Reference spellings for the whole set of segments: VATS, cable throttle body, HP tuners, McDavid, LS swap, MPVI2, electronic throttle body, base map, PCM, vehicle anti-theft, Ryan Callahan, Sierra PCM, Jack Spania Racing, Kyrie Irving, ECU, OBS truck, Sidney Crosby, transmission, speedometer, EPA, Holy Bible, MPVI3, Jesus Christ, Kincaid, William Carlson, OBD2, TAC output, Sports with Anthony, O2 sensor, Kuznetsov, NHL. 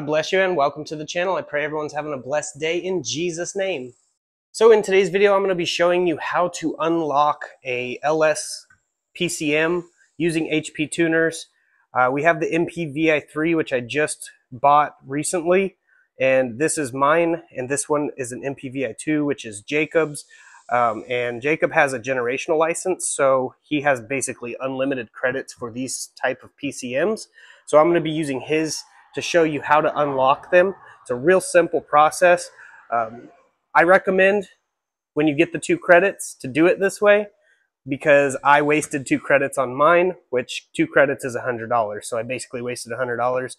God bless you and welcome to the channel. I pray everyone's having a blessed day in Jesus' name. So in today's video, I'm going to be showing you how to unlock a LS PCM using HP tuners. We have the MPVI3, which I just bought recently, and this is mine, and this one is an MPVI2, which is Jacob's. And Jacob has a generational license, so he has basically unlimited credits for these type of PCMs. So I'm going to be using his to show you how to unlock them. It's a real simple process. I recommend when you get the 2 credits to do it this way, because I wasted 2 credits on mine, which 2 credits is $100. So I basically wasted $100.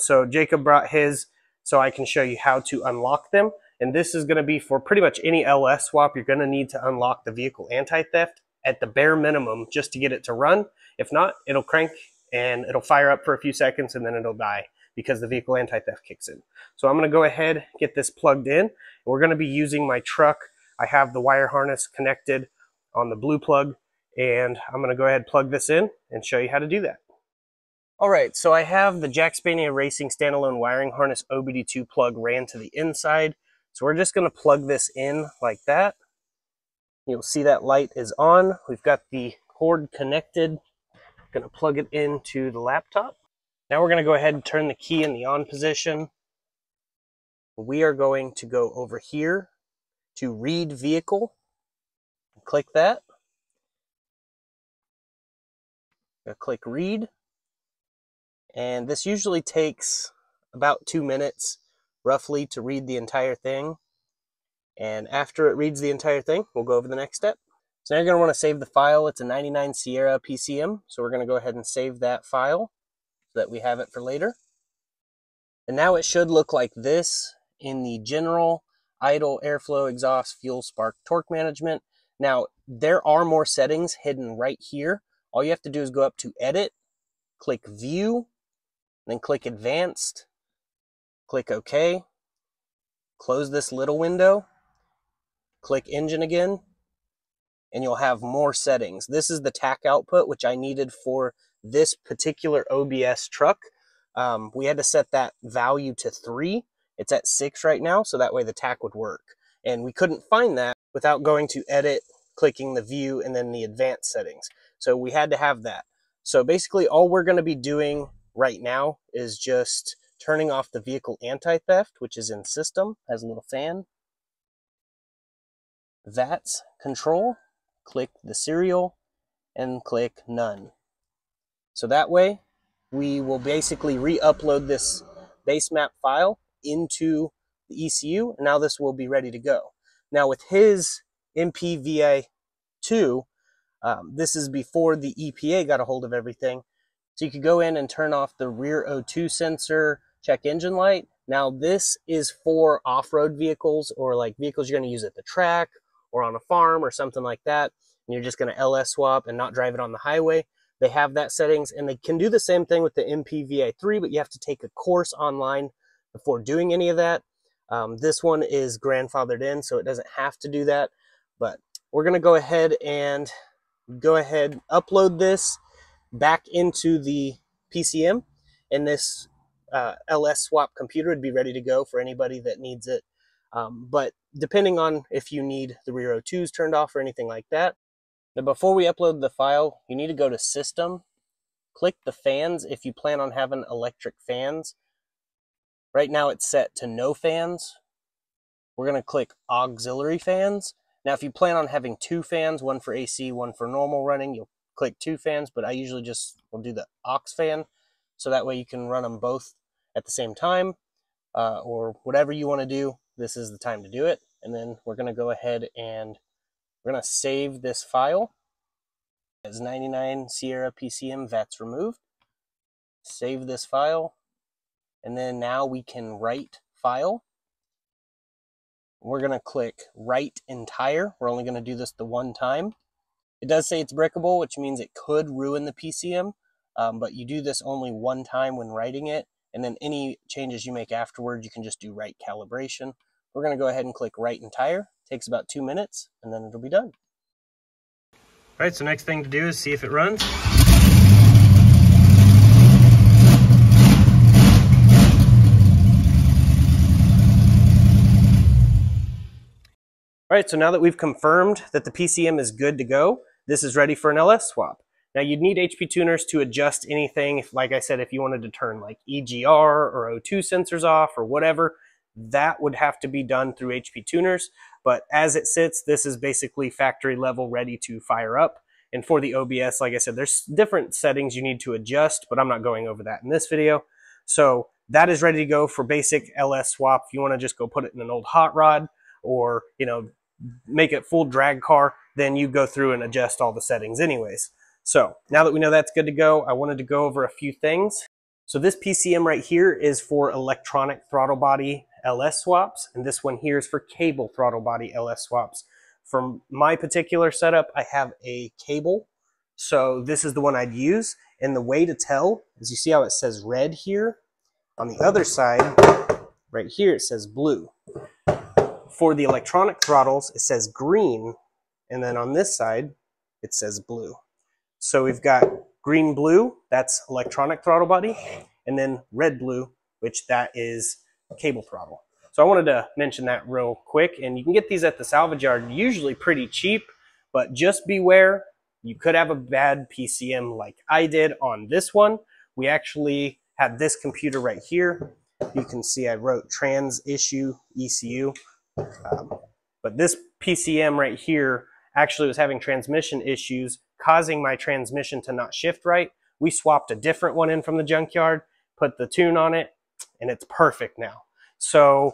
So Jacob brought his so I can show you how to unlock them. And this is going to be for pretty much any LS swap. You're going to need to unlock the vehicle anti-theft at the bare minimum just to get it to run. If not, it'll crank and it'll fire up for a few seconds and then it'll die because the vehicle anti-theft kicks in. So I'm going to go ahead, get this plugged in. We're going to be using my truck. I have the wire harness connected on the blue plug, and I'm going to go ahead, plug this in and show you how to do that. All right, so I have the Jack Spania Racing standalone wiring harness OBD2 plug ran to the inside. So we're just going to plug this in like that. You'll see that light is on. We've got the cord connected. Going to plug it into the laptop. Now we're going to go ahead and turn the key in the on position. We are going to go over here to read vehicle. Click that. Click read. And this usually takes about 2 minutes roughly to read the entire thing, and after it reads the entire thing, we'll go over the next step. So now you're going to want to save the file. It's a 99 Sierra PCM, so we're going to go ahead and save that file so that we have it for later. And now it should look like this in the general idle, airflow, exhaust, fuel, spark, torque management. Now there are more settings hidden right here. All you have to do is go up to edit, click view, then click advanced. Click OK, close this little window, click engine again, and you'll have more settings. This is the TAC output, which I needed for this particular OBS truck. We had to set that value to 3. It's at 6 right now, so that way the TAC would work. And we couldn't find that without going to edit, clicking the view, and then the advanced settings. So we had to have that. So basically all we're going to be doing right now is just turning off the vehicle anti-theft, which is in system, has a little fan. That's control, click the serial, and click none. So that way, we will basically re-upload this base map file into the ECU, and now this will be ready to go. Now with his MPVI2, this is before the EPA got a hold of everything, so you could go in and turn off the rear O2 sensor, check engine light. Now this is for off-road vehicles, or like vehicles you're going to use at the track or on a farm or something like that. And you're just going to LS swap and not drive it on the highway. They have that settings, and they can do the same thing with the MPVI3, but you have to take a course online before doing any of that. This one is grandfathered in, so it doesn't have to do that, but we're going to go ahead, upload this back into the PCM, and this LS swap computer would be ready to go for anybody that needs it. But depending on if you need the rear O2s turned off or anything like that. Now before we upload the file, you need to go to system, click the fans if you plan on having electric fans. Right now it's set to no fans. We're going to click auxiliary fans. Now if you plan on having 2 fans, one for AC, one for normal running, you'll click 2 fans, but I usually just will do the aux fan, so that way you can run them both at the same time, or whatever you want to do. This is the time to do it. And then we're going to go ahead and we're going to save this file as 99 Sierra PCM VATS removed. Save this file, and then now we can write file. We're going to click write entire. We're only going to do this the one time. It does say it's brickable, which means it could ruin the PCM, but you do this only one time when writing it, and then any changes you make afterward, you can just do right calibration. We're going to go ahead and click right entire. It takes about 2 minutes, and then it'll be done. All right, so next thing to do is see if it runs. All right, so now that we've confirmed that the PCM is good to go, this is ready for an LS swap. Now you'd need HP tuners to adjust anything. If, like I said, if you wanted to turn like EGR or O2 sensors off or whatever, that would have to be done through HP tuners. But as it sits, this is basically factory level ready to fire up. And for the OBS, like I said, there's different settings you need to adjust, but I'm not going over that in this video. So that is ready to go for basic LS swap. If you wanna just go put it in an old hot rod or, you know, make it full drag car, then you go through and adjust all the settings anyways. So now that we know that's good to go, I wanted to go over a few things. So this PCM right here is for electronic throttle body LS swaps, and this one here is for cable throttle body LS swaps. For my particular setup, I have a cable, so this is the one I'd use. And the way to tell is you see how it says red here? On the other side, right here, it says blue. For the electronic throttles, it says green, and then on this side, it says blue. So we've got green blue, that's electronic throttle body, and then red blue, which that is cable throttle. So I wanted to mention that real quick, and you can get these at the salvage yard, usually pretty cheap, but just beware, you could have a bad PCM like I did on this one. We actually have this computer right here. You can see I wrote trans issue ECU. But this PCM right here actually was having transmission issues, causing my transmission to not shift right. We swapped a different one in from the junkyard, put the tune on it, and it's perfect now. So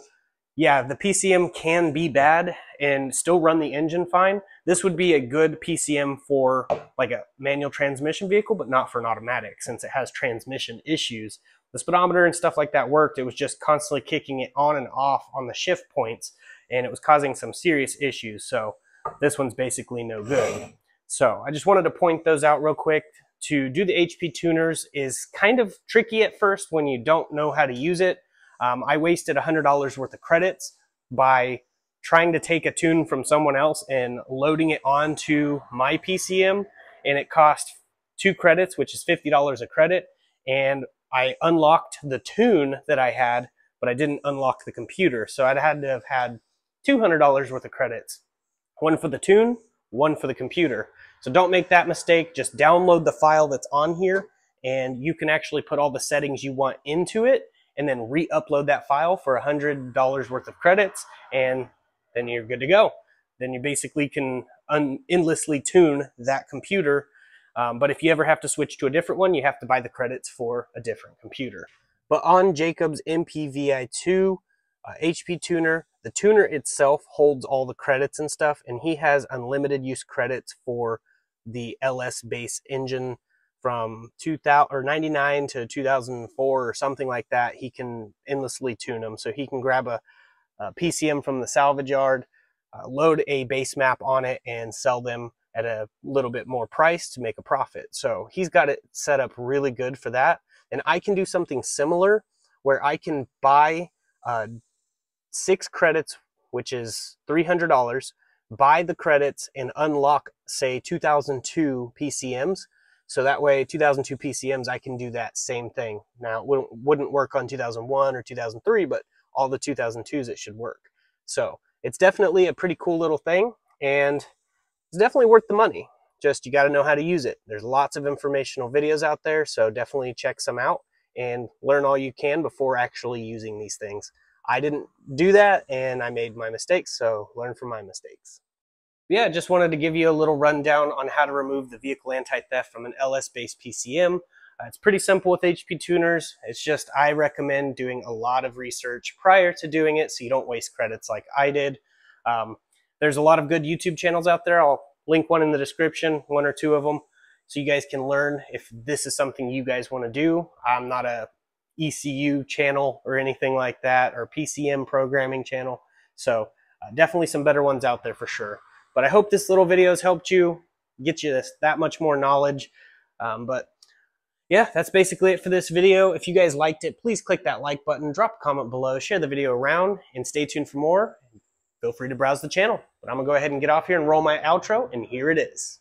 yeah, the PCM can be bad and still run the engine fine. This would be a good PCM for like a manual transmission vehicle, but not for an automatic since it has transmission issues. The speedometer and stuff like that worked. It was just constantly kicking it on and off on the shift points, and it was causing some serious issues. So this one's basically no good. So I just wanted to point those out real quick. To do the HP tuners is kind of tricky at first when you don't know how to use it. I wasted $100 worth of credits by trying to take a tune from someone else and loading it onto my PCM, and it cost 2 credits, which is $50 a credit. And I unlocked the tune that I had, but I didn't unlock the computer. So I'd had to have had $200 worth of credits, one for the tune, one for the computer. So don't make that mistake. Just download the file that's on here, and you can actually put all the settings you want into it and then re-upload that file for $100 worth of credits, and then you're good to go. Then you basically can endlessly tune that computer. But if you ever have to switch to a different one, you have to buy the credits for a different computer. But on Jacob's MPVI2 HP tuner, the tuner itself holds all the credits and stuff, and he has unlimited use credits for the LS base engine from 1999 to 2004 or something like that. He can endlessly tune them, so he can grab a PCM from the salvage yard, load a base map on it, and sell them at a little bit more price to make a profit. So he's got it set up really good for that. And I can do something similar where I can buy 6 credits, which is $300, buy the credits and unlock, say, 2002 PCMs. So that way, 2002 PCMs, I can do that same thing. Now, it wouldn't work on 2001 or 2003, but all the 2002s, it should work. So it's definitely a pretty cool little thing. And it's definitely worth the money. Just you got to know how to use it. There's lots of informational videos out there, so definitely check some out and learn all you can before actually using these things. I didn't do that, and I made my mistakes, so learn from my mistakes. Yeah, just wanted to give you a little rundown on how to remove the vehicle anti-theft from an LS-based PCM. It's pretty simple with HP tuners. It's just I recommend doing a lot of research prior to doing it so you don't waste credits like I did. There's a lot of good YouTube channels out there. I'll link one in the description, one or two of them, so you guys can learn if this is something you guys want to do. I'm not a ECU channel or anything like that, or PCM programming channel. So definitely some better ones out there for sure. But I hope this little video has helped you, get you that much more knowledge. But yeah, that's basically it for this video. If you guys liked it, please click that like button, drop a comment below, share the video around, and stay tuned for more. Feel free to browse the channel, but I'm gonna go ahead and get off here and roll my outro, and here it is.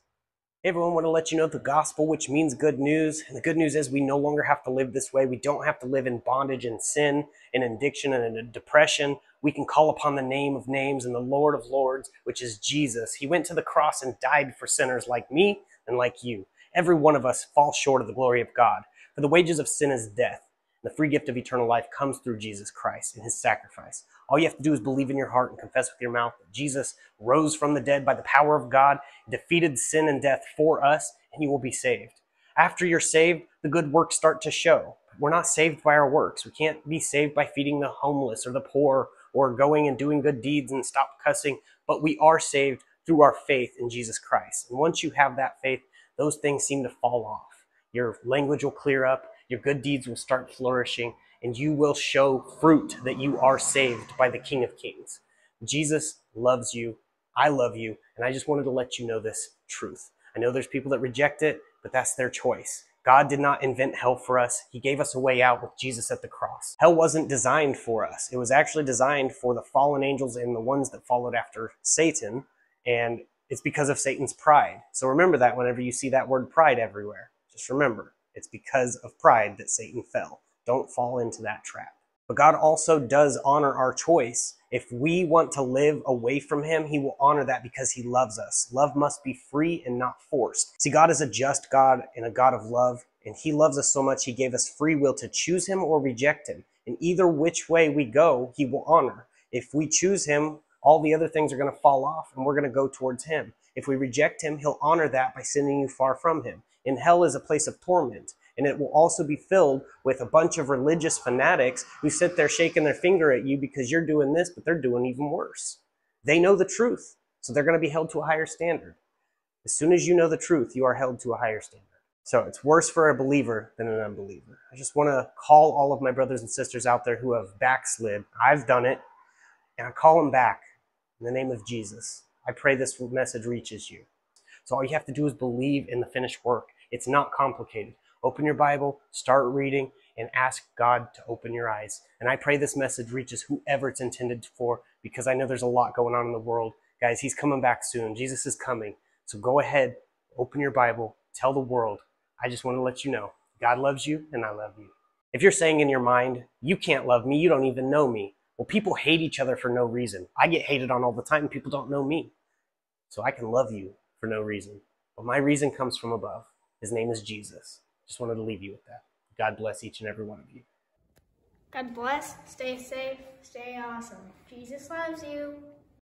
Hey everyone, I want to let you know the gospel, which means good news. And the good news is we no longer have to live this way. We don't have to live in bondage and sin and addiction and in depression. We can call upon the name of names and the Lord of lords, which is Jesus. He went to the cross and died for sinners like me and like you. Every one of us falls short of the glory of God. For the wages of sin is death. The free gift of eternal life comes through Jesus Christ and his sacrifice. All you have to do is believe in your heart and confess with your mouth that Jesus rose from the dead by the power of God, defeated sin and death for us, and you will be saved. After you're saved, the good works start to show. We're not saved by our works. We can't be saved by feeding the homeless or the poor or going and doing good deeds and stop cussing, but we are saved through our faith in Jesus Christ. And once you have that faith, those things seem to fall off. Your language will clear up. Your good deeds will start flourishing, and you will show fruit that you are saved by the King of Kings. Jesus loves you. I love you. And I just wanted to let you know this truth. I know there's people that reject it, but that's their choice. God did not invent hell for us. He gave us a way out with Jesus at the cross. Hell wasn't designed for us. It was actually designed for the fallen angels and the ones that followed after Satan. And it's because of Satan's pride. So remember that whenever you see that word pride everywhere, just remember. It's because of pride that Satan fell. Don't fall into that trap. But God also does honor our choice. If we want to live away from him, he will honor that because he loves us. Love must be free and not forced. See, God is a just God and a God of love, and he loves us so much he gave us free will to choose him or reject him. And either which way we go, he will honor. If we choose him, all the other things are going to fall off, and we're going to go towards him. If we reject him, he'll honor that by sending you far from him. And hell is a place of torment, and it will also be filled with a bunch of religious fanatics who sit there shaking their finger at you because you're doing this, but they're doing even worse. They know the truth, so they're going to be held to a higher standard. As soon as you know the truth, you are held to a higher standard. So it's worse for a believer than an unbeliever. I just want to call all of my brothers and sisters out there who have backslid. I've done it, and I call them back in the name of Jesus. I pray this message reaches you. So all you have to do is believe in the finished work. It's not complicated. Open your Bible, start reading, and ask God to open your eyes. And I pray this message reaches whoever it's intended for, because I know there's a lot going on in the world. Guys, he's coming back soon. Jesus is coming. So go ahead, open your Bible, tell the world. I just want to let you know, God loves you and I love you. If you're saying in your mind, you can't love me, you don't even know me. Well, people hate each other for no reason. I get hated on all the time. People don't know me. So I can love you for no reason. But my reason comes from above. His name is Jesus. Just wanted to leave you with that. God bless each and every one of you. God bless. Stay safe. Stay awesome. Jesus loves you.